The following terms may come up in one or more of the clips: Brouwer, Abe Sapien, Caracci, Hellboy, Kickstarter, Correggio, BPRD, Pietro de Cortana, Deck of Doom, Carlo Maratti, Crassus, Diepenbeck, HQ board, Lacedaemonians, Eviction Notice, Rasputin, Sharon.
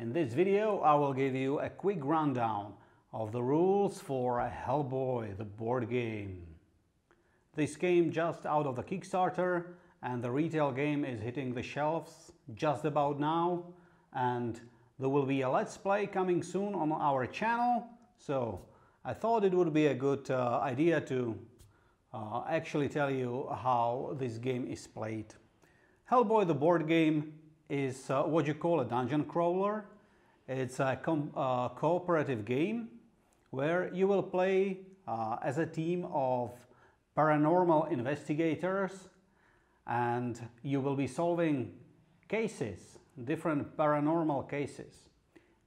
In this video I will give you a quick rundown of the rules for Hellboy, the board game. This came just out of the Kickstarter and the retail game is hitting the shelves just about now, and there will be a Let's Play coming soon on our channel, so I thought it would be a good idea to actually tell you how this game is played. Hellboy the board game is what you call a dungeon crawler. It's a cooperative game where you will play as a team of paranormal investigators, and you will be solving cases, different paranormal cases.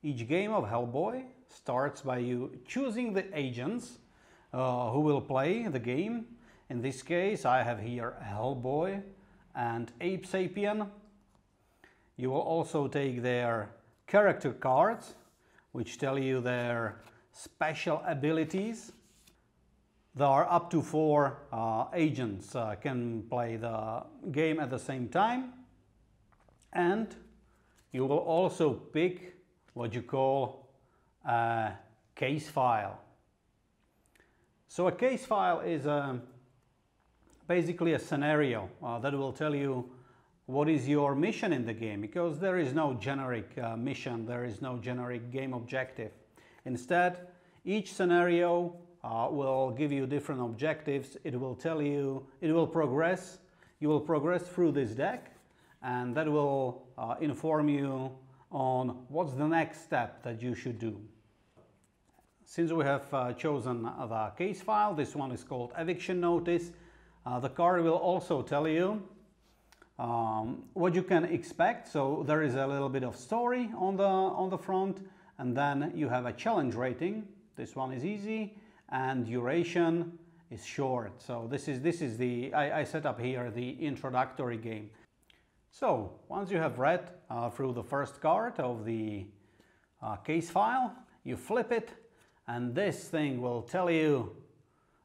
Each game of Hellboy starts by you choosing the agents who will play the game. In this case I have here Hellboy and Abe Sapien. You will also take their character cards, which tell you their special abilities. There are up to four agents can play the game at the same time, and you will also pick what you call a case file. So a case file is basically a scenario that will tell you what is your mission in the game, because there is no generic mission, there is no generic game objective. Instead, each scenario will give you different objectives. It will tell you, you will progress through this deck, and that will inform you on what's the next step that you should do. Since we have chosen the case file, this one is called Eviction Notice. The card will also tell you what you can expect, so there is a little bit of story on the front, and then you have a challenge rating. This one is easy, and duration is short. So this is the I set up here the introductory game. So once you have read through the first card of the case file, you flip it, and this thing will tell you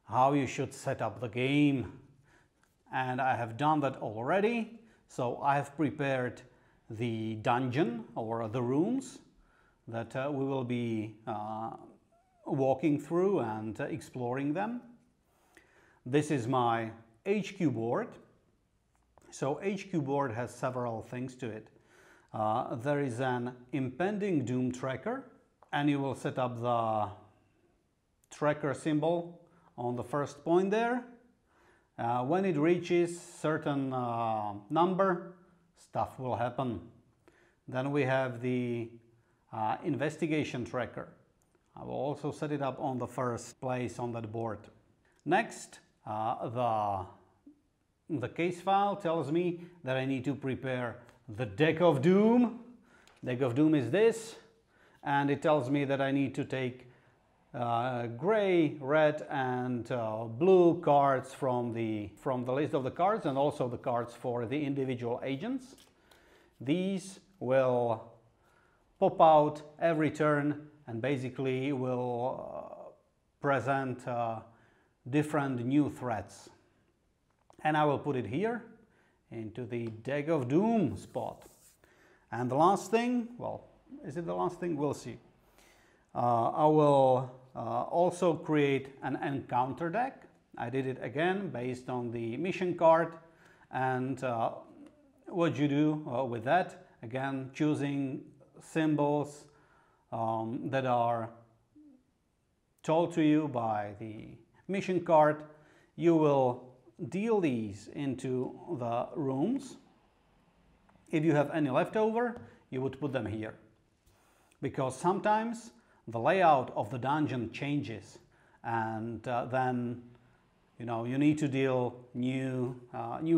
how you should set up the game. And I have done that already. So I have prepared the dungeon or the rooms that we will be walking through and exploring them. This is my HQ board. So HQ board has several things to it. There is an impending doom tracker, and you will set up the tracker symbol on the first point there. When it reaches certain number, stuff will happen. Then we have the investigation tracker. I will also set it up on the first place on that board. Next, the case file tells me that I need to prepare the Deck of Doom. Deck of Doom is this, and it tells me that I need to take gray, red, and blue cards from the list of the cards, and also the cards for the individual agents. These will pop out every turn and basically will present different new threats. And I will put it here into the Deck of Doom spot. And the last thing, well, is it the last thing? We'll see. I will also create an encounter deck. I did it again based on the mission card, and what you do with that, again choosing symbols that are told to you by the mission card. You will deal these into the rooms. If you have any left over, you would put them here, because sometimes the layout of the dungeon changes, and then you know you need to deal new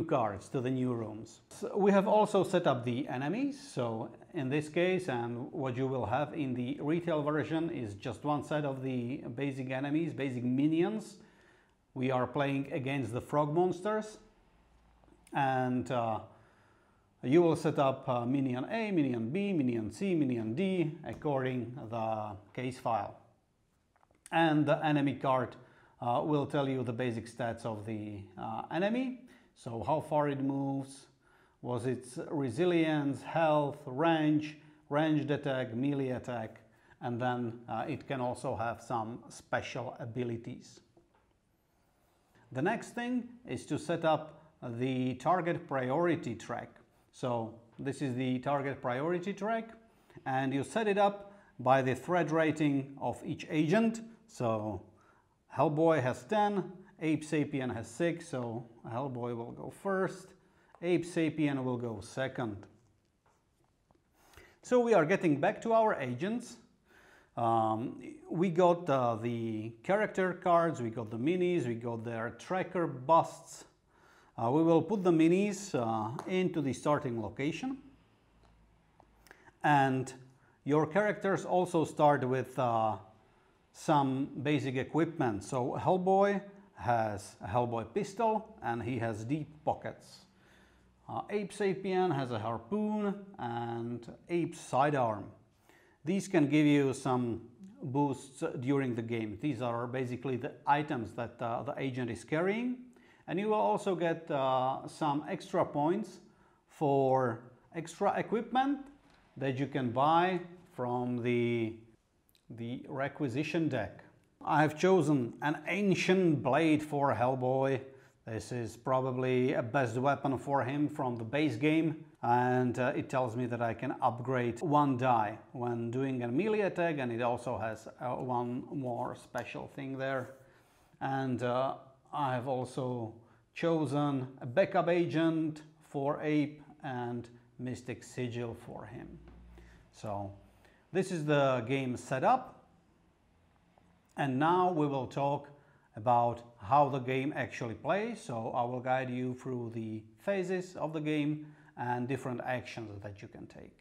cards to the new rooms. So we have also set up the enemies. So in this case, and what you will have in the retail version is just one set of the basic enemies, basic minions. We are playing against the frog monsters, and you will set up minion A, minion B, minion C, minion D, according to the case file. And the enemy card will tell you the basic stats of the enemy. So how far it moves, was its resilience, health, range, ranged attack, melee attack, and then it can also have some special abilities. The next thing is to set up the target priority track. So this is the target priority track, and you set it up by the threat rating of each agent. So Hellboy has 10, Abe Sapien has 6, so Hellboy will go first, Abe Sapien will go second. So we are getting back to our agents. We got the character cards, we got the minis, we got their tracker busts. We will put the minis into the starting location. And your characters also start with some basic equipment. So Hellboy has a Hellboy pistol and he has deep pockets. Abe Sapien has a harpoon and Abe's sidearm. These can give you some boosts during the game. These are basically the items that the agent is carrying. And you will also get some extra points for extra equipment that you can buy from the requisition deck. I have chosen an ancient blade for Hellboy. This is probably a best weapon for him from the base game. And it tells me that I can upgrade one die when doing a melee attack. And it also has one more special thing there. And I have also chosen a backup agent for Abe and Mystic Sigil for him. So this is the game setup. And now we will talk about how the game actually plays. So I will guide you through the phases of the game and different actions that you can take.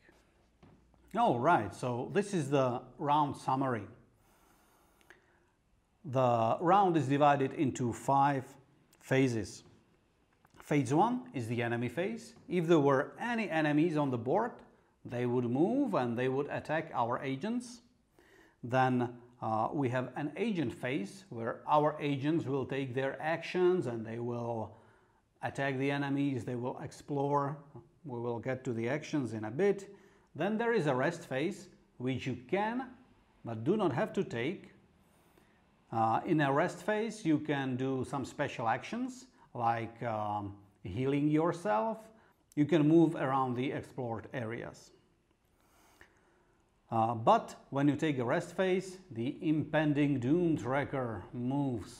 All right, so this is the round summary. The round is divided into 5 phases. Phase 1 is the enemy phase. If there were any enemies on the board, they would move and they would attack our agents. Then we have an agent phase where our agents will take their actions and they will attack the enemies, they will explore. We will get to the actions in a bit. Then there is a rest phase, which you can, but do not have to take. In a rest phase, you can do some special actions, like healing yourself. You can move around the explored areas. But when you take a rest phase, the impending doom tracker moves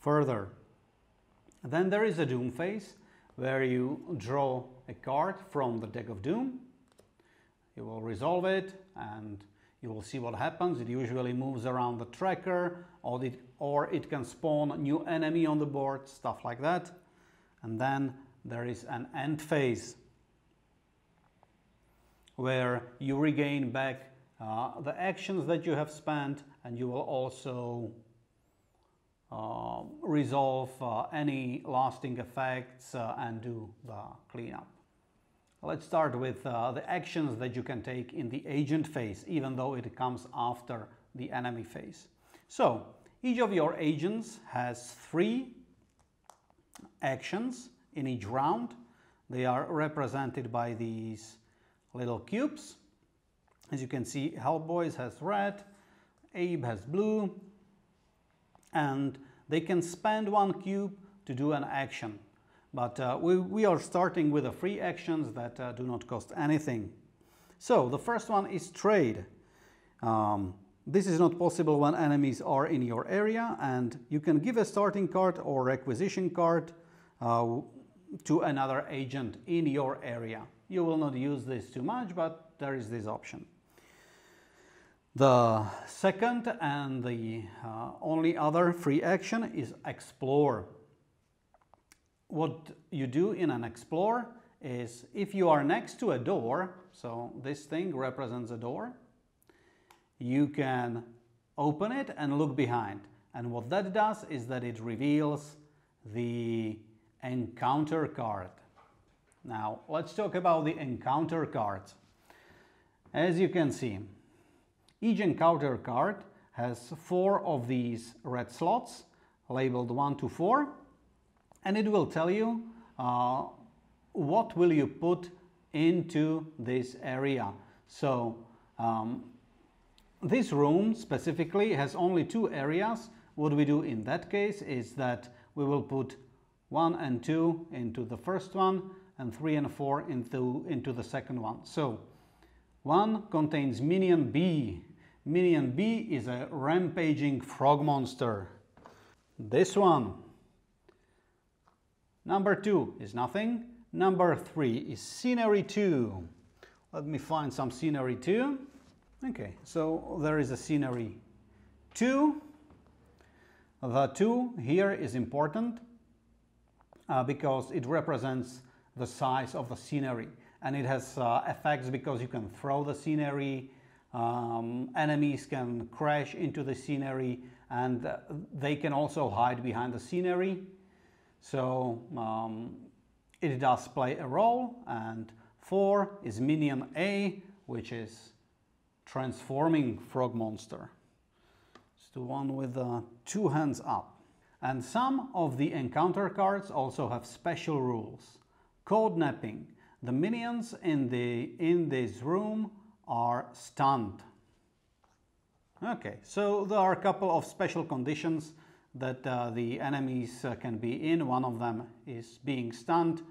further. Then there is a doom phase, where you draw a card from the Deck of Doom. You will resolve it, and you will see what happens. It usually moves around the tracker, or it can spawn a new enemy on the board, stuff like that. And then there is an end phase where you regain back the actions that you have spent, and you will also resolve any lasting effects and do the cleanup. Let's start with the actions that you can take in the agent phase, even though it comes after the enemy phase. So each of your agents has 3 actions in each round. They are represented by these little cubes. As you can see, Hellboy has red, Abe has blue, and they can spend 1 cube to do an action. But we are starting with the free actions that do not cost anything. So the first one is trade. This is not possible when enemies are in your area, and you can give a starting card or requisition card to another agent in your area. You will not use this too much, but there is this option. The second and the only other free action is explore. What you do in an explore is, if you are next to a door, so this thing represents a door, you can open it and look behind. And what that does is that it reveals the encounter card. Now, let's talk about the encounter cards. As you can see, each encounter card has 4 of these red slots, labeled 1 to 4. And it will tell you what will you put into this area. So this room specifically has only two areas. What we do in that case is that we will put 1 and 2 into the first one and 3 and 4 into the second one. So 1 contains Minion B. Minion B is a rampaging frog monster. This one. Number 2 is nothing. Number 3 is Scenery 2. Let me find some Scenery 2. Okay, so there is a Scenery 2. The 2 here is important because it represents the size of the scenery, and it has effects because you can throw the scenery, enemies can crash into the scenery, and they can also hide behind the scenery. So it does play a role. And 4 is Minion A, which is transforming frog monster. It's the one with the 2 hands up. And some of the encounter cards also have special rules. Codenapping. The minions in this room are stunned. Okay, so there are a couple of special conditions that the enemies can be in. One of them is being stunned.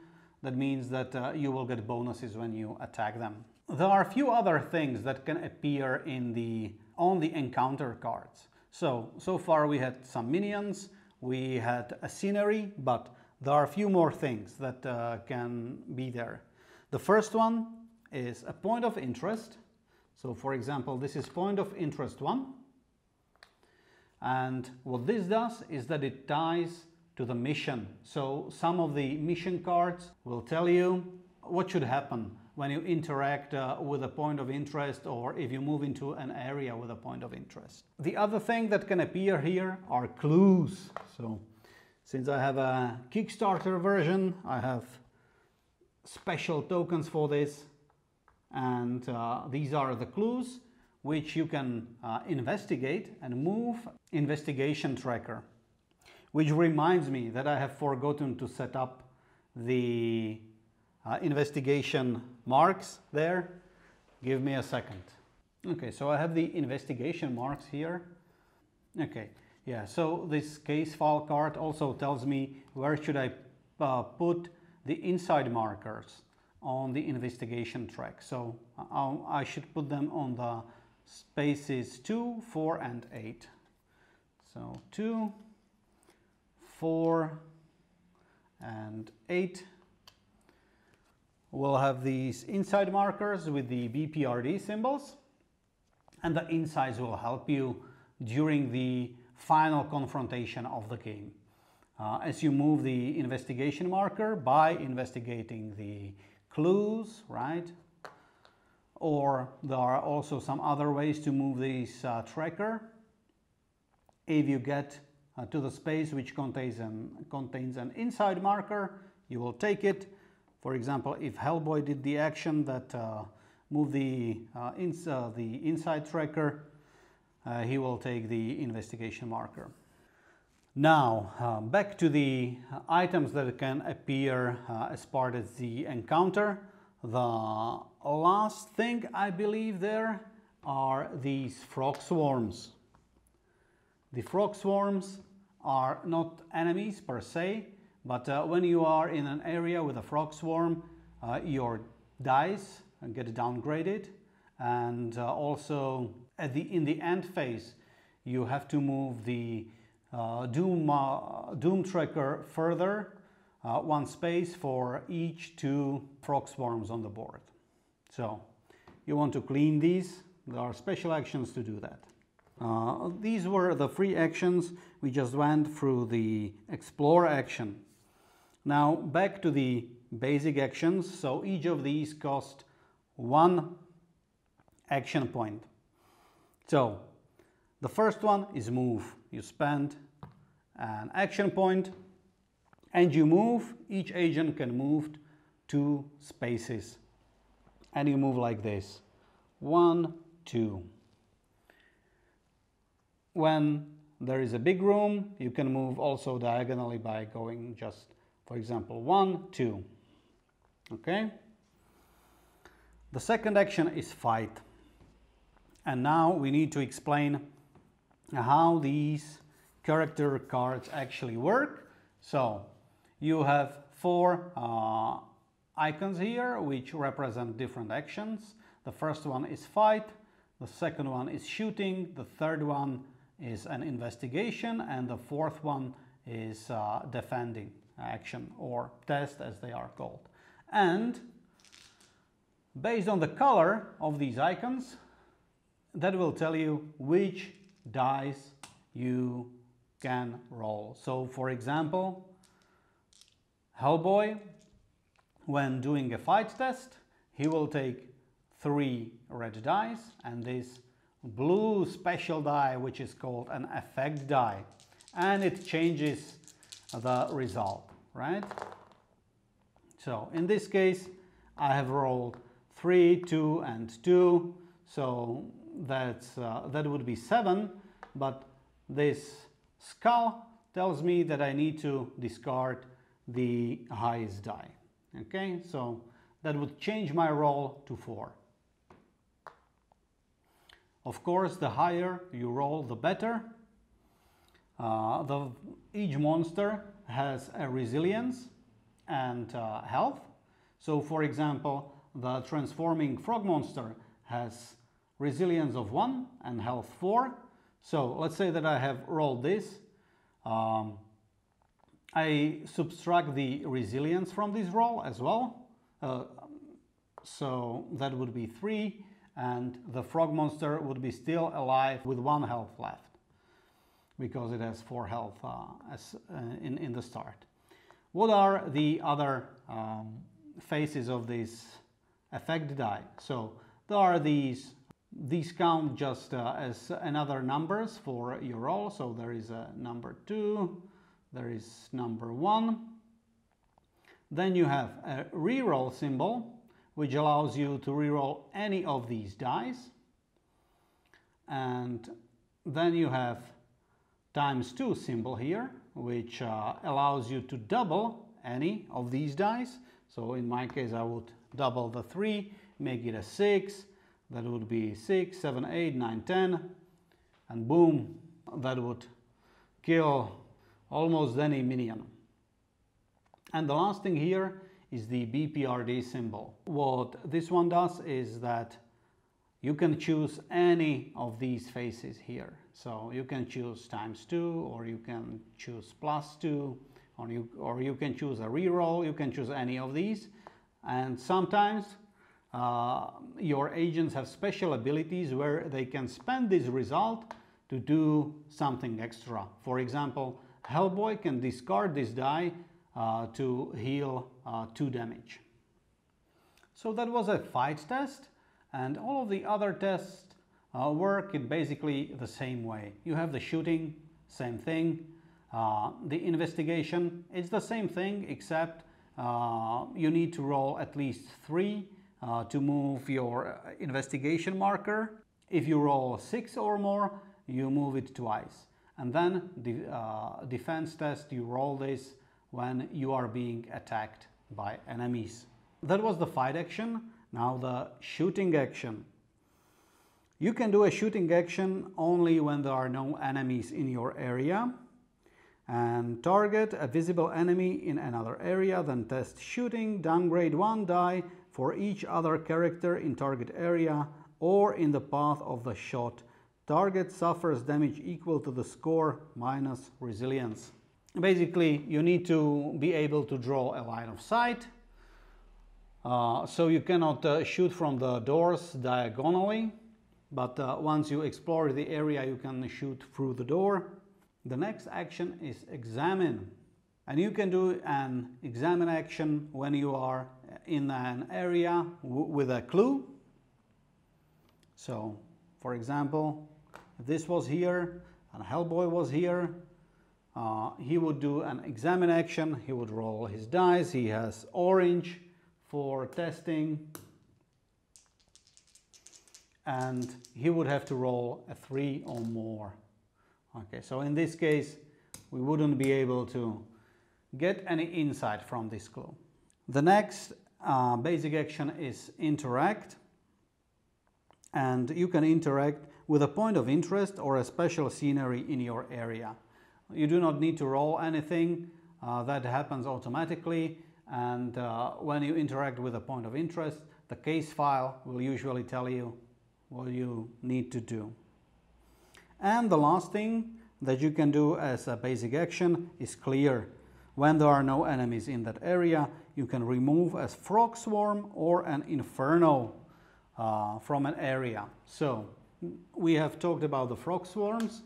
That means that you will get bonuses when you attack them. There are a few other things that can appear in the on the encounter cards. So far we had some minions, we had a scenery, but there are a few more things that can be there. The first one is a point of interest. So for example, this is point of interest 1. And what this does is that it ties to the mission. So some of the mission cards will tell you what should happen when you interact with a point of interest, or if you move into an area with a point of interest. The other thing that can appear here are clues. So since I have a Kickstarter version, I have special tokens for this. And these are the clues which you can investigate and move investigation tracker. Which reminds me that I have forgotten to set up the investigation marks there. Give me a second. Okay, so I have the investigation marks here. Okay, yeah, so this case file card also tells me where should I put the inside markers on the investigation track. So I should put them on the spaces 2, 4, and 8. So 2, 4, and 8 will have these inside markers with the BPRD symbols, and the insides will help you during the final confrontation of the game. As you move the investigation marker by investigating the clues, right? Or there are also some other ways to move this tracker. If you get to the space which contains an inside marker, you will take it. For example, if Hellboy did the action that moved the inside tracker, he will take the investigation marker. Now, back to the items that can appear as part of the encounter. The last thing I believe there are these frog swarms. The frog swarms are not enemies per se, but when you are in an area with a frog swarm, your dice get downgraded, and also in the end phase, you have to move the Doom tracker further, 1 space for each 2 frog swarms on the board. So you want to clean these. There are special actions to do that. These were the free actions. We just went through the explore action. Now back to the basic actions. So each of these cost 1 action point. So the first one is move. You spend an action point and you move. Each agent can move 2 spaces. And you move like this. 1, 2. When there is a big room, you can move also diagonally by going just, for example, 1, 2. Okay? The second action is fight. And now we need to explain how these character cards actually work. So you have four icons here which represent different actions. The first one is fight, the second one is shooting, the third one is an investigation, and the fourth one is defending action, or test as they are called. And based on the color of these icons, that will tell you which dice you can roll. So for example, Hellboy, when doing a fight test, he will take 3 red dice and this blue special die, which is called an effect die, and it changes the result, right? So in this case, I have rolled 3, 2, and 2, so that's that would be 7, but this skull tells me that I need to discard the highest die. Okay, so that would change my roll to 4. Of course, the higher you roll, the better. Each monster has a resilience and health. So for example, the transforming frog monster has resilience of 1 and health 4. So let's say that I have rolled this. I subtract the resilience from this roll as well. So that would be 3, and the frog monster would be still alive with 1 health left, because it has 4 health in the start. What are the other faces of this effect die? So there are these count just as another numbers for your roll. So there is a number 2, there is number 1. Then you have a reroll symbol, which allows you to reroll any of these dice. And then you have ×2 symbol here, which allows you to double any of these dice. So in my case, I would double the 3, make it a 6, that would be 6, 7, 8, 9, 10, and boom, that would kill almost any minion. And the last thing here is the BPRD symbol. What this one does is that you can choose any of these faces here. So you can choose ×2, or you can choose +2, or you can choose a reroll. You can choose any of these. And sometimes your agents have special abilities where they can spend this result to do something extra. For example, Hellboy can discard this die to heal 2 damage. So that was a fight test, and all of the other tests work in basically the same way. You have the shooting, same thing. The investigation, it's the same thing, except you need to roll at least 3 to move your investigation marker. If you roll 6 or more, you move it twice. And then the defense test, you roll this when you are being attacked by enemies. That was the fight action. Now the shooting action. You can do a shooting action only when there are no enemies in your area, and target a visible enemy in another area, then test shooting, downgrade 1 die for each other character in target area or in the path of the shot. Target suffers damage equal to the score minus resilience. Basically, you need to be able to draw a line of sight. So you cannot shoot from the doors diagonally, but once you explore the area, you can shoot through the door. The next action is examine. And you can do an examine action when you are in an area with a clue. So for example, if this was here and Hellboy was here, he would do an examine action. He would roll his dice. He has orange for testing, and he would have to roll a 3 or more. Okay, so in this case, we wouldn't be able to get any insight from this clue. The next basic action is interact. and you can interact with a point of interest or a special scenery in your area. You do not need to roll anything, that happens automatically, and when you interact with a point of interest, the case file will usually tell you what you need to do. And the last thing that you can do as a basic action is clear. When there are no enemies in that area, you can remove a frog swarm or an inferno from an area. So we have talked about the frog swarms.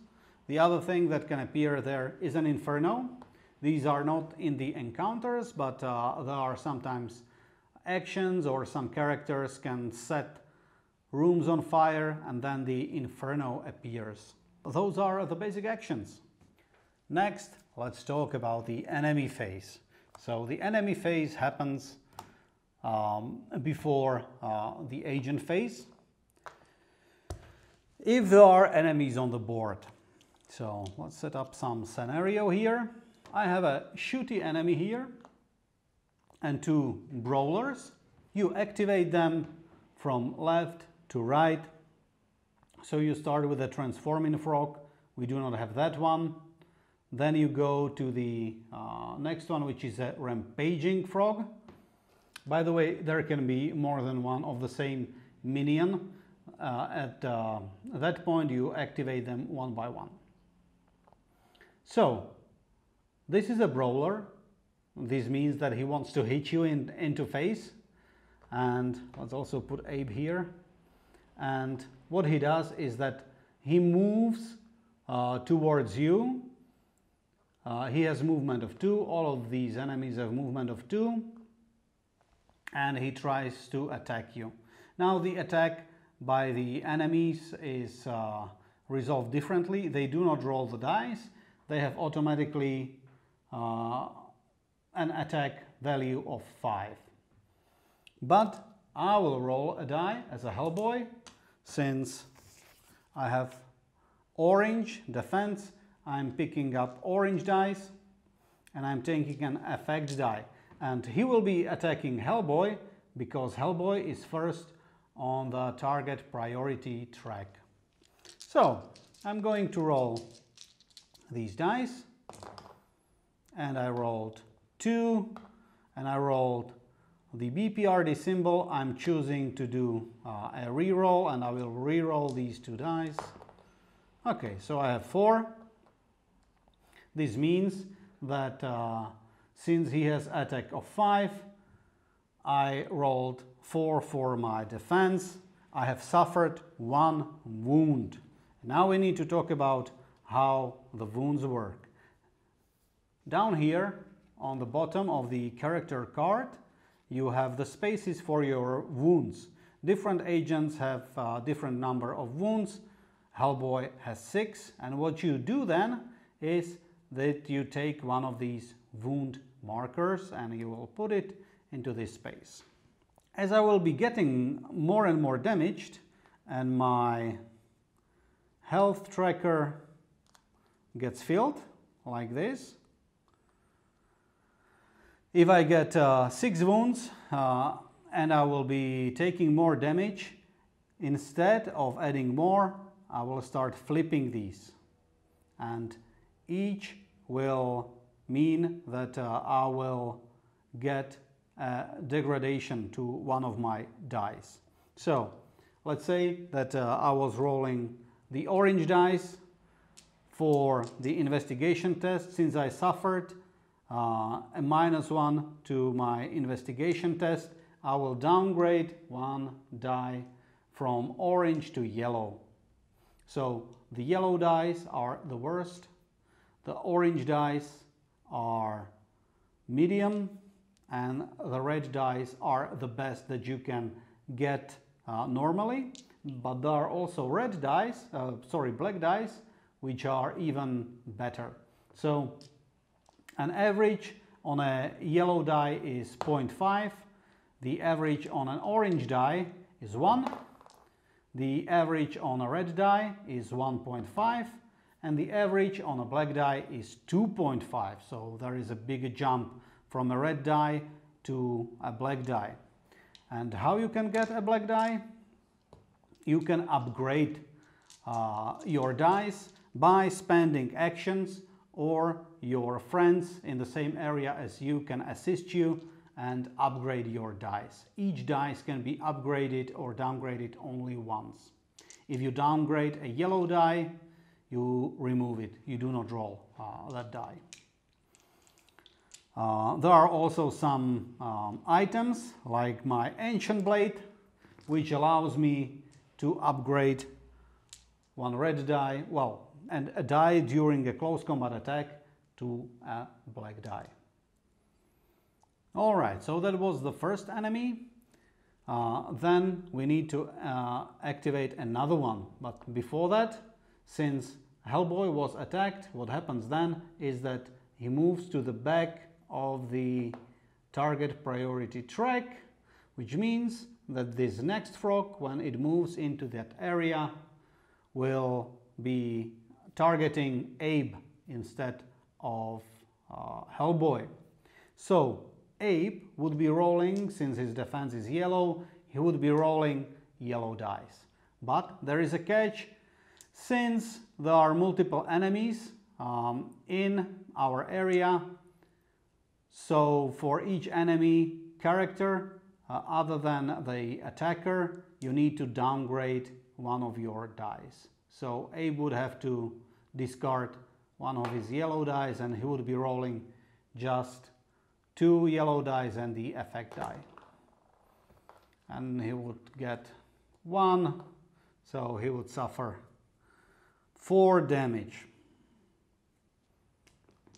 The other thing that can appear there is an inferno. These are not in the encounters, but there are sometimes actions, or some characters can set rooms on fire and then the inferno appears. Those are the basic actions. Next, let's talk about the enemy phase. So the enemy phase happens before the agent phase, if there are enemies on the board. So let's set up some scenario here. I have a shooty enemy here and two brawlers. You activate them from left to right. So you start with a transforming frog. We do not have that one. Then you go to the next one, which is a rampaging frog. By the way, there can be more than one of the same minion. At that point, you activate them one by one. So this is a brawler. This means that he wants to hit you into face. And let's also put Abe here. And what he does is that he moves towards you. He has movement of 2. All of these enemies have movement of 2. And he tries to attack you. Now the attack by the enemies is resolved differently. They do not roll the dice. They have automatically an attack value of 5. But I will roll a die as a Hellboy, since I have orange defense. I'm picking up orange dice and I'm taking an effect die. And he will be attacking Hellboy because Hellboy is first on the target priority track. So I'm going to roll these dice, and I rolled 2 and I rolled the BPRD symbol. I'm choosing to do a reroll, and I will reroll these 2 dice. Okay, so I have 4. This means that since he has attack of 5, I rolled 4 for my defense. I have suffered 1 wound. Now we need to talk about how the wounds work. Down here on the bottom of the character card, you have the spaces for your wounds. Different agents have a different number of wounds. Hellboy has 6, and what you do then is that you take one of these wound markers and you will put it into this space. As I will be getting more and more damaged and my health tracker gets filled like this, if I get 6 wounds and I will be taking more damage, instead of adding more, I will start flipping these. And each will mean that I will get a degradation to one of my dice. So let's say that I was rolling the orange dice for the investigation test. Since I suffered a -1 to my investigation test, I will downgrade 1 die from orange to yellow. So the yellow dice are the worst, the orange dice are medium, and the red dice are the best that you can get normally. But there are also red dice, black dice, which are even better. So an average on a yellow die is 0.5. The average on an orange die is 1. The average on a red die is 1.5. And the average on a black die is 2.5. So there is a big jump from a red die to a black die. And how you can get a black die? you can upgrade your dice by spending actions, or your friends in the same area as you can assist you and upgrade your dice. Each dice can be upgraded or downgraded only once. If you downgrade a yellow die, you remove it, you do not roll that die. There are also some items like my ancient blade, which allows me to upgrade one red die, well, and a die during a close combat attack to a black die. All right, so that was the first enemy. Then we need to activate another one. But before that, since Hellboy was attacked, what happens then is that he moves to the back of the target priority track, which means that this next frog, when it moves into that area, will be targeting Abe instead of Hellboy. So Abe would be rolling, since his defense is yellow, he would be rolling yellow dice. But there is a catch. Since there are multiple enemies in our area, so for each enemy character other than the attacker, you need to downgrade one of your dice. So Abe would have to discard one of his yellow dice, and he would be rolling just two yellow dice and the effect die. And he would get one, so he would suffer 4 damage.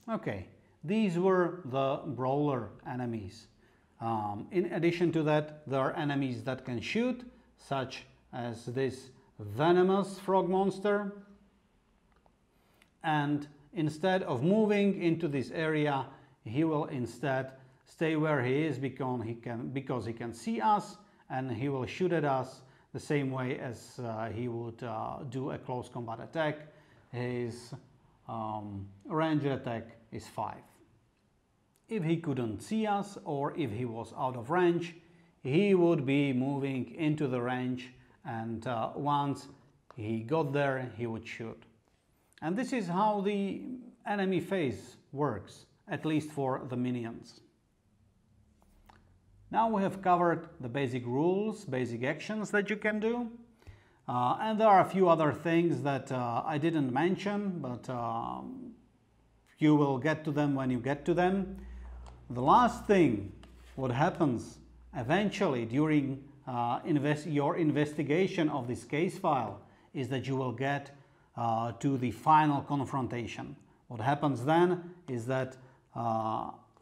Okay, these were the brawler enemies. In addition to that, there are enemies that can shoot, such as this venomous frog monster, and instead of moving into this area, he will instead stay where he is because he can see us, and he will shoot at us the same way as he would do a close combat attack. His range attack is 5. If he couldn't see us, or if he was out of range, he would be moving into the range, and once he got there, he would shoot. And this is how the enemy phase works, at least for the minions. Now we have covered the basic rules, basic actions that you can do, and there are a few other things that I didn't mention, but you will get to them when you get to them. The last thing, what happens eventually during your investigation of this case file, is that you will get to the final confrontation. What happens then is that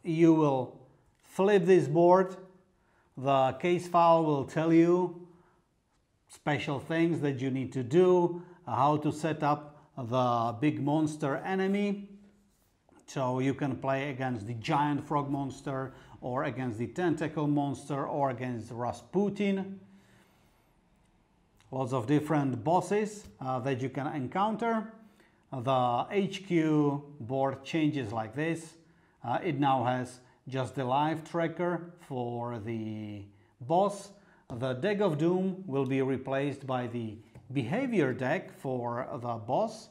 you will flip this board. The case file will tell you special things that you need to do, how to set up the big monster enemy. So you can play against the giant frog monster, or against the tentacle monster, or against Rasputin. Lots of different bosses that you can encounter. The HQ board changes like this. It now has just the life tracker for the boss. The Deck of Doom will be replaced by the behavior deck for the boss.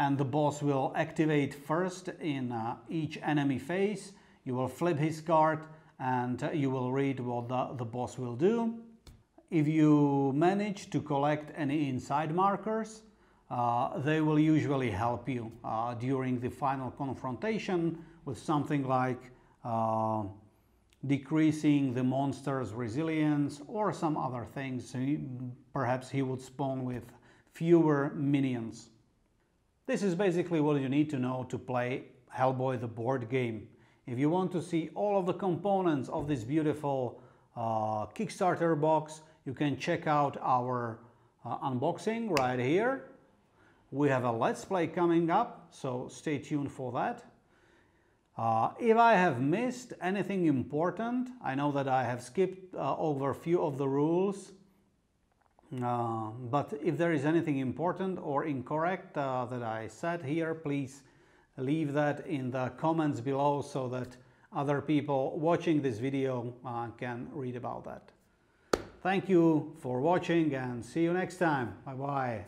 And the boss will activate first in each enemy phase. You will flip his card, and you will read what the boss will do. If you manage to collect any inside markers, they will usually help you during the final confrontation with something like decreasing the monster's resilience or some other things. Perhaps he would spawn with fewer minions. This is basically what you need to know to play Hellboy the board game. If you want to see all of the components of this beautiful Kickstarter box, you can check out our unboxing right here. We have a Let's Play coming up, so stay tuned for that. If I have missed anything important, I know that I have skipped over a few of the rules. But if there is anything important or incorrect that I said here, please leave that in the comments below so that other people watching this video can read about that. Thank you for watching and see you next time. Bye bye.